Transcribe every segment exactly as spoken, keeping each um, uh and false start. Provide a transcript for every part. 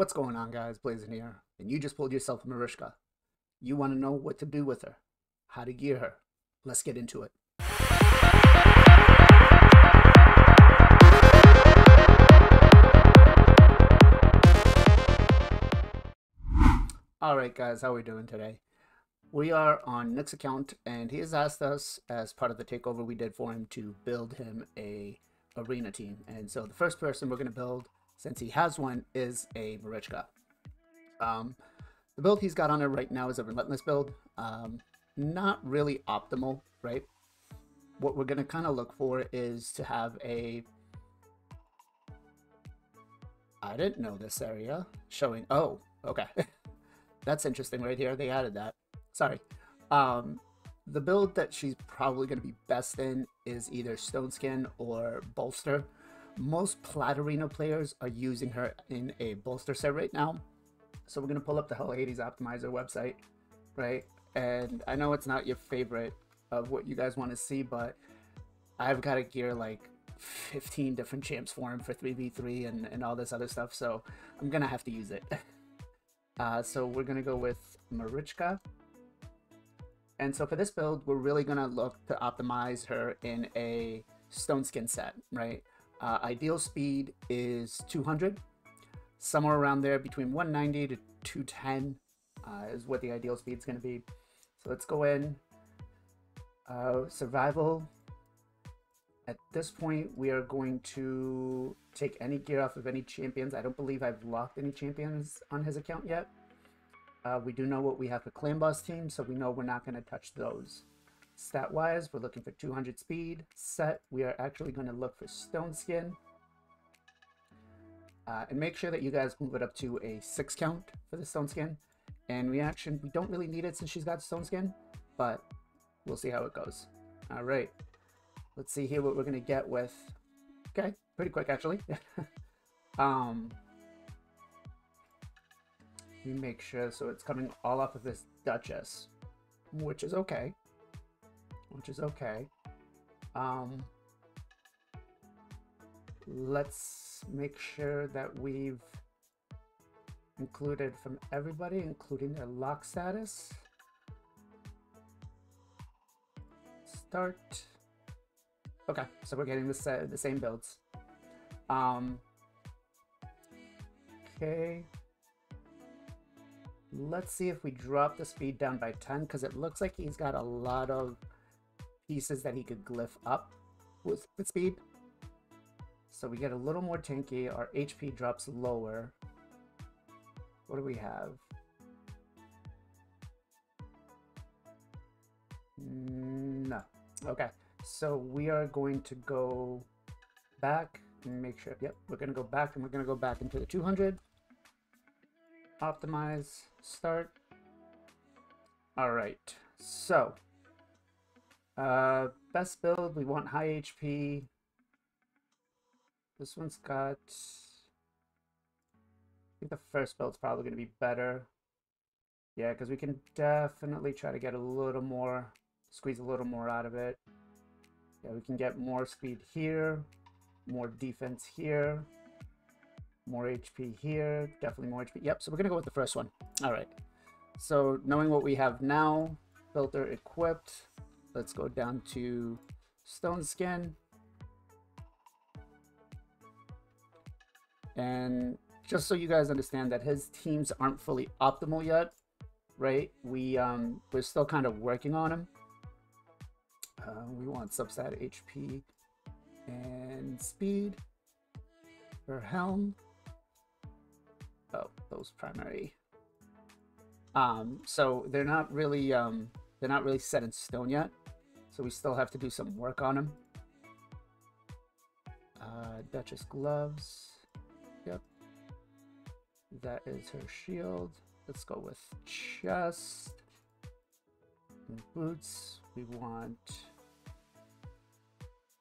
What's going on, guys? Blazin' here. And you just pulled yourself a Marichka. You want to know what to do with her, how to gear her. Let's get into it. Alright guys, how are we doing today? We are on Nick's account, and he has asked us, as part of the takeover we did for him, to build him a arena team. And so the first person we're going to build, since he has one, is a Marichka. Um, the build he's got on her right now is a Relentless build. Um, not really optimal, right? What we're going to kind of look for is to have a... I didn't know this area. Showing... Oh, okay. That's interesting right here. They added that. Sorry. Um, the build that she's probably going to be best in is either Stoneskin or Bolster. Most Platarino players are using her in a Bolster set right now. So we're going to pull up the Helohadys Optimizer website, right? And I know it's not your favorite of what you guys want to see, but I've got to gear like fifteen different champs for him for three v three and, and all this other stuff. So I'm going to have to use it. Uh, so we're going to go with Marichka. And so for this build, we're really going to look to optimize her in a Stoneskin set, right? Uh, ideal speed is two hundred. Somewhere around there between one ninety to two ten uh, is what the ideal speed is going to be. So let's go in. Uh, survival. At this point, we are going to take any gear off of any champions. I don't believe I've locked any champions on his account yet. Uh, we do know what we have for Clan Boss team, so we know we're not going to touch those. Stat-wise, we're looking for two hundred speed. Set, we are actually going to look for Stoneskin. Uh, and make sure that you guys move it up to a six count for the Stoneskin. And reaction, we don't really need it since she's got Stoneskin, but we'll see how it goes. All right. Let's see here what we're going to get with... Okay, pretty quick, actually. um, let me make sure. So it's coming all off of this Duchess, which is okay. Which is okay. Um, let's make sure that we've included from everybody, including their lock status. Start... Okay, so we're getting the, uh, the same builds. Um, okay. Let's see if we drop the speed down by ten, because it looks like he's got a lot of pieces that he could glyph up with, with speed. So we get a little more tanky. Our H P drops lower. What do we have? No. Okay. So we are going to go back and make sure, yep, we're going to go back and we're going to go back into the two hundred. Optimize, start. All right. So, uh, best build, we want high H P. This one's got, I think the first build's probably going to be better. Yeah, because we can definitely try to get a little more, squeeze a little more out of it. Yeah, we can get more speed here, more defense here, more H P here, definitely more H P. Yep, so we're going to go with the first one. All right. So knowing what we have now, filter equipped, let's go down to Stoneskin. And just so you guys understand that his teams aren't fully optimal yet, right? We, um, we're still kind of working on him. Uh, we want substat H P and speed for helm. Oh, those primary. Um, so they're not really um, they're not really set in stone yet. So we still have to do some work on them. Uh, Duchess gloves. Yep. That is her shield. Let's go with chest and boots. We want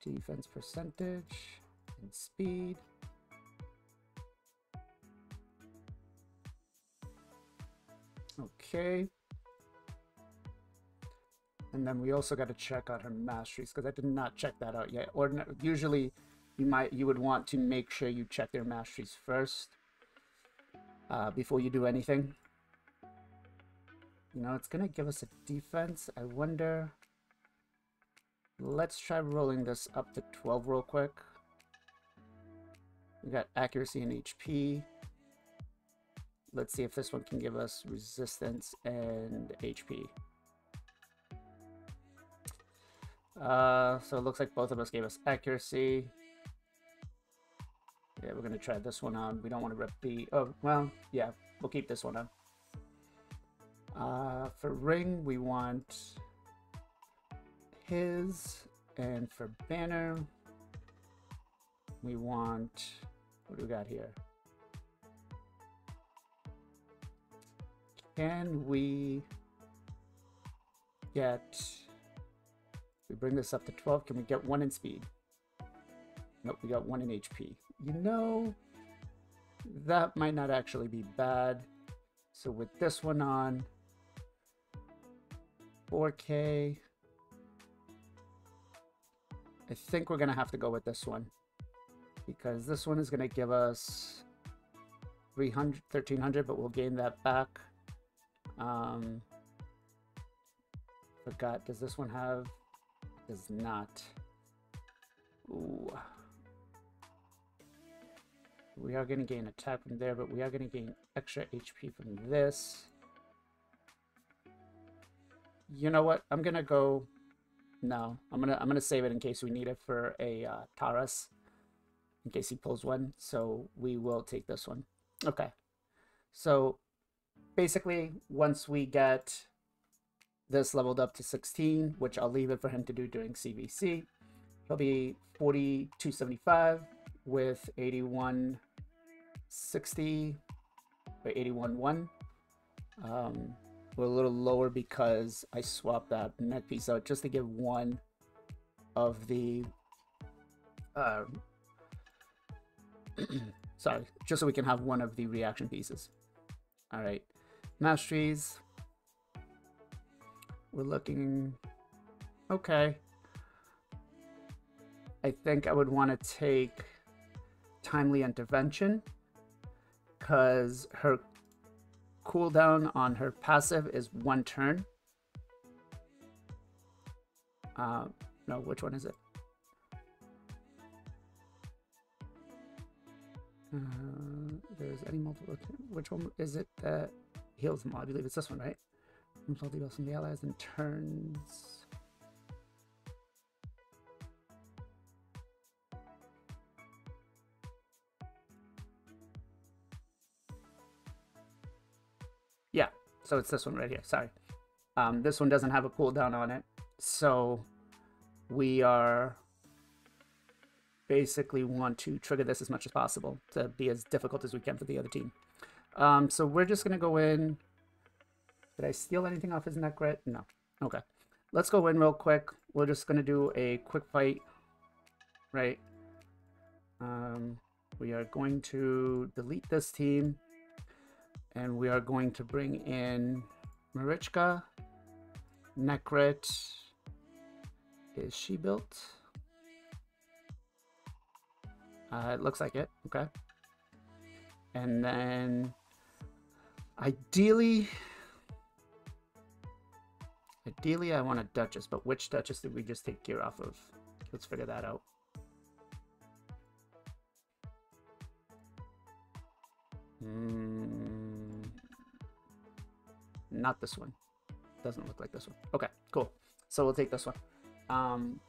defense percentage and speed. Okay. And then we also got to check out her masteries, because I did not check that out yet. Or usually you might you would want to make sure you check their masteries first. uh, before you do anything. You know, it's going to give us a defense. I wonder... Let's try rolling this up to twelve real quick. We got accuracy and H P. Let's see if this one can give us resistance and H P. Uh, so it looks like both of us gave us accuracy. Yeah, we're going to try this one on. We don't want to repeat. Oh, well, yeah, we'll keep this one on. Uh, for ring, we want... his, and for banner we want, what do we got here? Can we get, we bring this up to twelve, can we get one in speed? Nope, we got one in H P. You know, that might not actually be bad. So with this one on, four K, I think we're going to have to go with this one, because this one is going to give us three hundred, thirteen hundred, but we'll gain that back. Um, forgot, does this one have? Does not. Ooh. We are going to gain attack from there, but we are going to gain extra H P from this. You know what? I'm going to go... No, I'm gonna I'm gonna save it in case we need it for a uh, Taurus, in case he pulls one. So we will take this one. Okay. So basically, once we get this leveled up to sixteen, which I'll leave it for him to do during C V C, he'll be forty-two seventy-five with eighty-one sixty or eighty-one one. Um. We're a little lower because I swapped that neck piece out just to give one of the uh, sorry, just so we can have one of the reaction pieces. All right, masteries. We're looking okay. I think I would want to take timely intervention because her cooldown on her passive is one turn. Uh, no, which one is it? Uh, there's any multiple. Which one is it that heals them all? I believe it's this one, right? Multiple from the allies and turns. So it's this one right here, sorry. Um, this one doesn't have a cooldown on it. So we are basically want to trigger this as much as possible to be as difficult as we can for the other team. Um, so we're just gonna go in. Did I steal anything off his Necrit? No, okay. Let's go in real quick. We're just gonna do a quick fight, right? Um, we are going to delete this team. And we are going to bring in Marichka, Necrit. Is she built? Uh, it looks like it. Okay. And then, ideally, ideally, I want a Duchess. But which Duchess did we just take gear off of? Let's figure that out. Hmm. Not this one. Doesn't look like this one. Okay, cool. So we'll take this one. Um,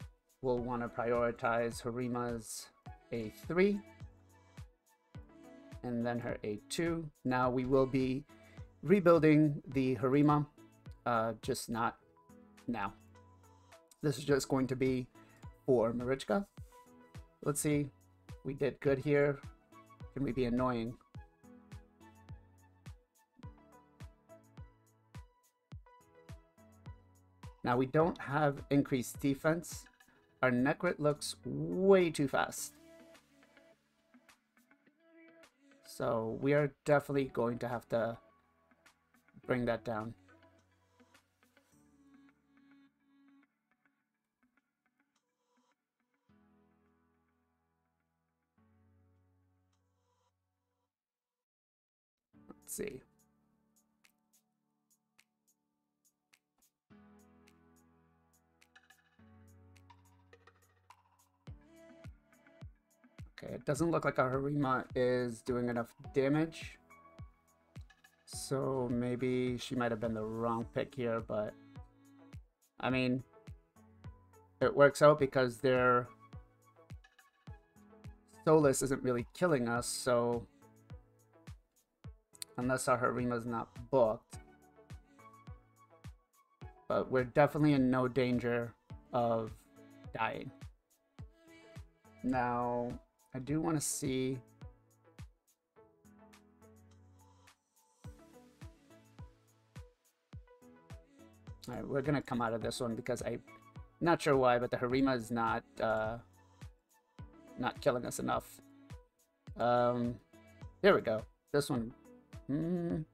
we'll want to prioritize Harima's A three. And then her A two. Now we will be rebuilding the Harima. Uh, just not now. This is just going to be for Marichka. Let's see. We did good here. Can we be annoying? Now we don't have increased defense. Our Necrit looks way too fast. So we are definitely going to have to bring that down. Let's see. Okay, it doesn't look like our Harima is doing enough damage. So maybe she might have been the wrong pick here, but I mean, it works out because their Solus isn't really killing us, so unless our Harima's not booked. But we're definitely in no danger of dying. Now, I do want to see... Alright, we're going to come out of this one because I'm not sure why, but the Harima is not, uh, not killing us enough. Um, there we go. This one. Mm.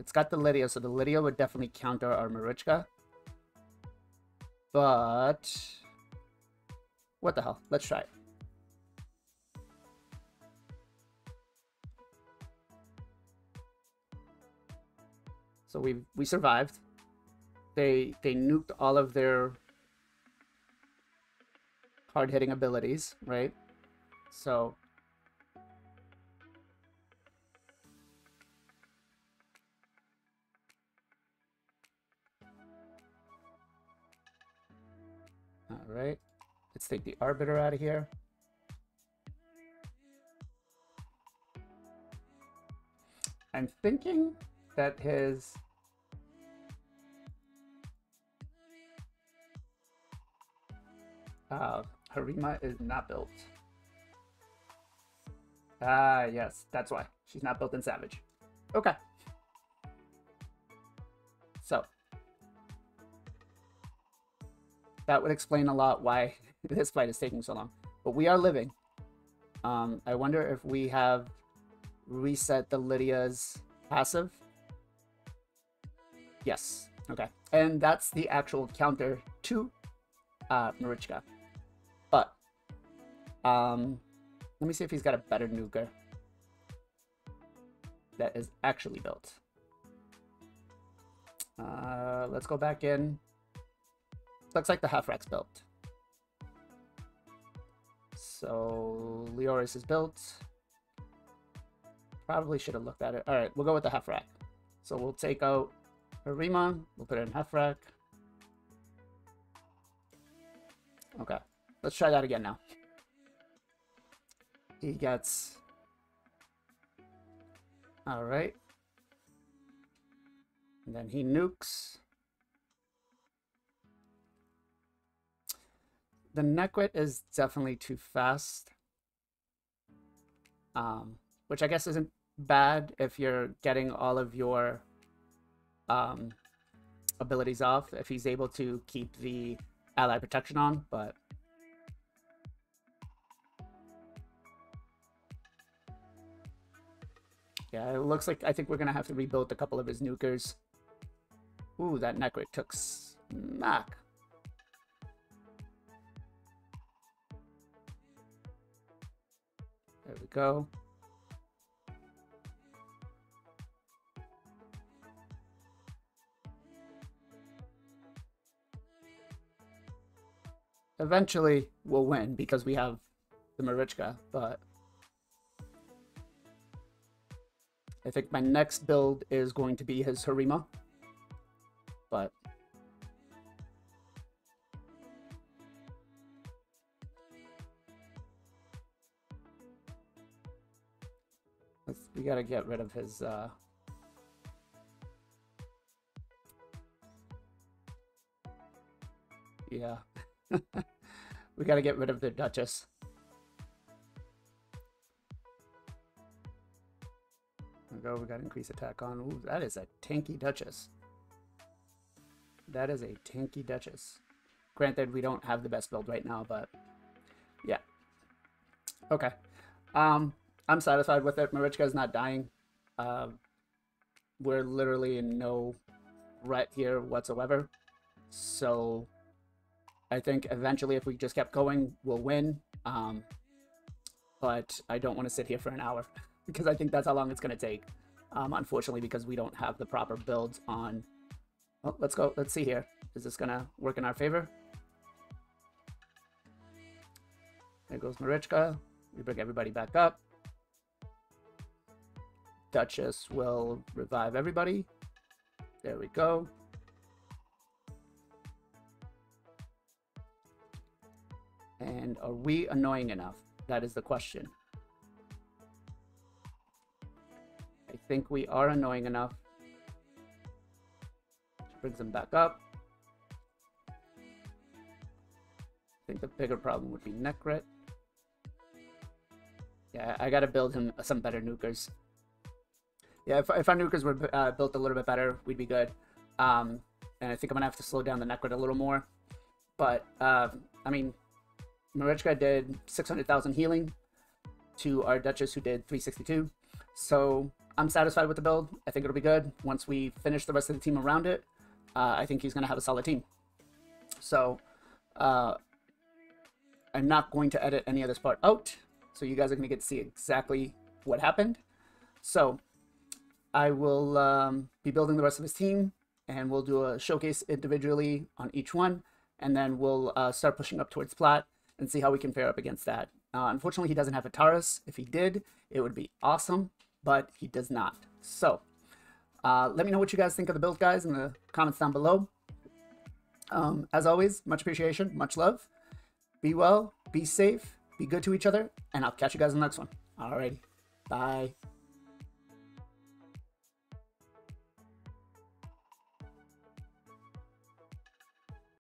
It's got the Lydia, so the Lydia would definitely counter our Marichka. But... what the hell? Let's try it. So we we survived. They they nuked all of their hard hitting abilities, right? So all right. Let's take the Arbiter out of here. I'm thinking that his... Uh, Harima is not built. Ah, yes, that's why. She's not built in Savage. Okay. So. That would explain a lot why this fight is taking so long, but we are living. Um, I wonder if we have reset the Lydia's passive. Yes, okay. And that's the actual counter to uh, Marichka. But, um, let me see if he's got a better nuker that is actually built. Uh, let's go back in. Looks like the half-rack's built. So Leoris is built. Probably should have looked at it. All right, we'll go with the half rack. So we'll take out Harima. We'll put it in half rack. Okay, let's try that again now. He gets... all right. And then he nukes. The Necrit is definitely too fast, um, which I guess isn't bad if you're getting all of your um, abilities off, if he's able to keep the ally protection on, but... yeah, it looks like I think we're going to have to rebuild a couple of his nukers. Ooh, that Necrit took smack. There we go. Eventually, we'll win because we have the Marichka, but I think my next build is going to be his Harima. But we gotta get rid of his, uh... yeah. We gotta get rid of the Duchess. There we go, we gotta increase attack on. Ooh, that is a tanky Duchess. That is a tanky Duchess. Granted, we don't have the best build right now, but... yeah. Okay. Um... I'm satisfied with it. Marichka is not dying. Uh, we're literally in no threat here whatsoever. So I think eventually if we just kept going, we'll win. Um, but I don't want to sit here for an hour. because I think that's how long it's going to take. Um, unfortunately, because we don't have the proper builds on... Oh, let's go. Let's see here. Is this going to work in our favor? There goes Marichka. We bring everybody back up. Duchess will revive everybody. There we go. And are we annoying enough? That is the question. I think we are annoying enough. Brings them back up. I think the bigger problem would be Necrit. Yeah, I gotta build him some better nukers. Yeah, if, if our nukers were uh, built a little bit better, we'd be good. Um, and I think I'm gonna have to slow down the Necrit a little more. But, uh, I mean, Marichka did six hundred thousand healing to our Duchess, who did three sixty-two. So I'm satisfied with the build. I think it'll be good. Once we finish the rest of the team around it, uh, I think he's going to have a solid team. So uh, I'm not going to edit any of this part out. So you guys are going to get to see exactly what happened. So I will um, be building the rest of his team, and we'll do a showcase individually on each one. And then we'll uh, start pushing up towards Plat and see how we can fare up against that. Uh, unfortunately, he doesn't have a Taurus. If he did, it would be awesome, but he does not. So uh, let me know what you guys think of the build, guys, in the comments down below. Um, as always, much appreciation, much love. Be well, be safe, be good to each other, and I'll catch you guys in the next one. Alrighty, bye.